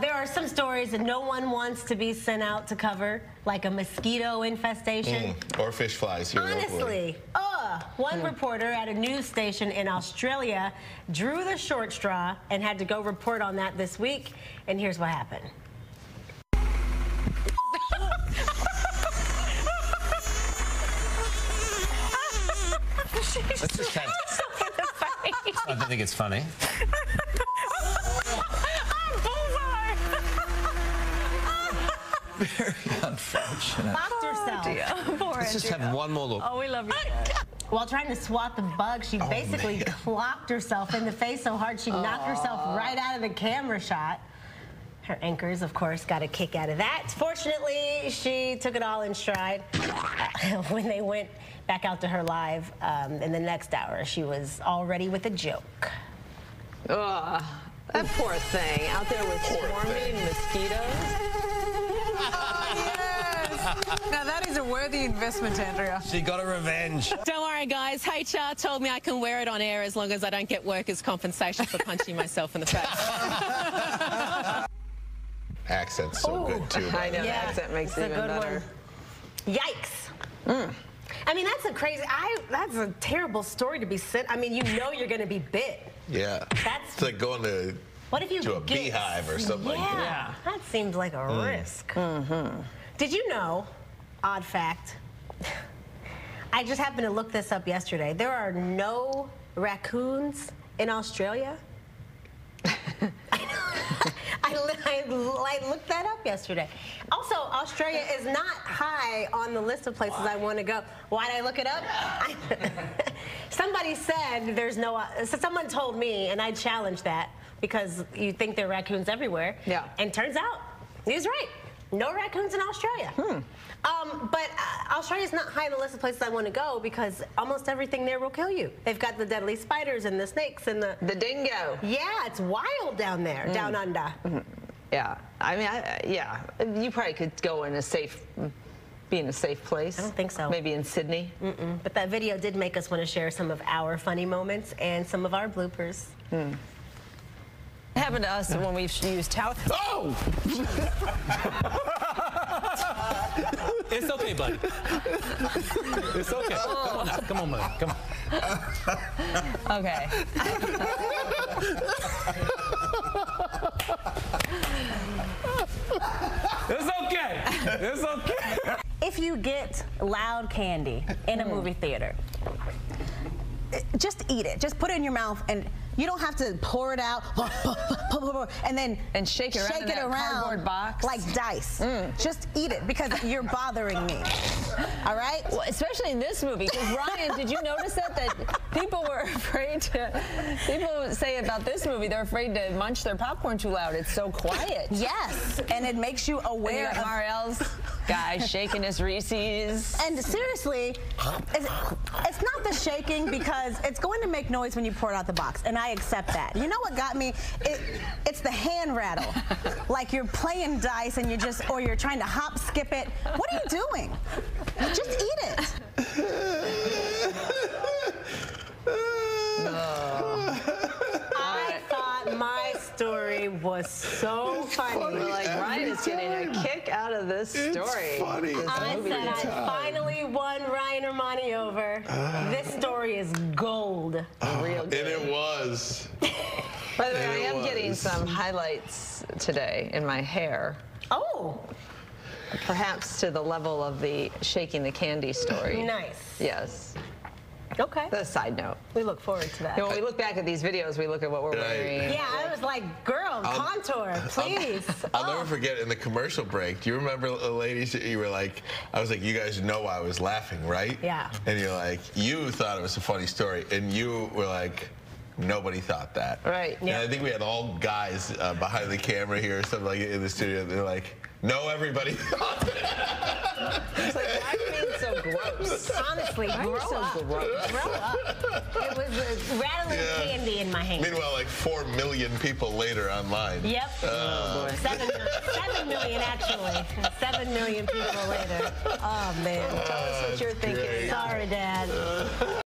There are some stories that no one wants to be sent out to cover, like a mosquito infestation. Or fish flies here. Honestly. One reporter at a news station in Australia drew the short straw and had to go report on that this week. And here's what happened. This is kind of funny. I don't think it's funny. Very unfortunate. Let's just have one more look. Oh, we love you. While trying to swat the bug, she basically clocked herself in the face so hard she knocked herself right out of the camera shot. Her anchors, of course, got a kick out of that. Fortunately, she took it all in stride when they went back out to her live in the next hour. She was already with a joke. Ugh, that poor thing out there with swarming mosquitoes. Now that is a worthy investment, Andrea. She got a revenge. Don't worry, guys. HR told me I can wear it on air as long as I don't get workers' compensation for punching myself in the face. Accent's so good too. I know, the accent makes it even better. One. Yikes. Mm. I mean, that's a crazy. That's a terrible story to be sent. I mean, you know you're going to be bit. Yeah. That's it's like going to. What if you to a beehive or something like that? Yeah, that seems like a risk. Mm-hmm. Did you know, odd fact, I just happened to look this up yesterday. There are no raccoons in Australia. I looked that up yesterday. Also, Australia is not high on the list of places I want to go. Why did I look it up? Somebody said there's no... So someone told me, and I challenged that, because you think there are raccoons everywhere. Yeah. And turns out, he was right. No raccoons in Australia. Hmm. But Australia's not high on the list of places I want to go because almost everything there will kill you. They've got the deadly spiders and the snakes and the dingo. Yeah, it's wild down there, down under. Yeah, I mean, yeah, you probably could go in a safe, be in a safe place. I don't think so. Maybe in Sydney. Mm-mm. But that video did make us want to share some of our funny moments and some of our bloopers. Hmm. It happened to us when we used towels. Oh! It's okay, buddy. It's okay. Oh. Come on, buddy. Come on. Okay. It's okay. It's okay. If you get loud candy in a movie theater, just eat it. Just put it in your mouth, and you don't have to pour it out and then shake it around, cardboard box like dice. Just eat it because you're bothering me. All right? Well, especially in this movie. Because Ryan, did you notice that people were afraid to? People say about this movie they're afraid to munch their popcorn too loud. It's so quiet. Yes, and it makes you aware of RL's guy shaking his Reese's. And seriously, it's not the shaking because. It's going to make noise when you pour it out the box, and I accept that. You know what got me? It's the hand rattle. Like you're playing dice and or you're trying to hop, skip it. What are you doing? Just eat it. I thought my story was so funny. We're like, Ryan is getting a kick out of this story. It's funny. I said I finally won Ryan Ermanni over. This story is gold. Real good. And it was. By the way, I am getting some highlights today in my hair. Oh. Perhaps to the level of the shaking the candy story. Nice. Yes. Okay. The side note. We look forward to that. You know, when we look back at these videos, we look at what we're wearing. Yeah, I was like, girl, contour, please. I'll never forget in the commercial break. Do you remember a lady? You were like, I was like, you guys know I was laughing, right? Yeah. And you're like, you thought it was a funny story, and you were like, nobody thought that. Right. Yeah. And I think we had all guys behind the camera here or something like in the studio. They're like, no, everybody thought that. It's like, why are you being so gross? Honestly, grow up. It was rattling candy in my hand. Meanwhile, like 4 million people later online. Yep. Oh, boy. 7 million, actually. 7 million people later. Oh, man. Tell us what you're thinking. Sorry, Dad.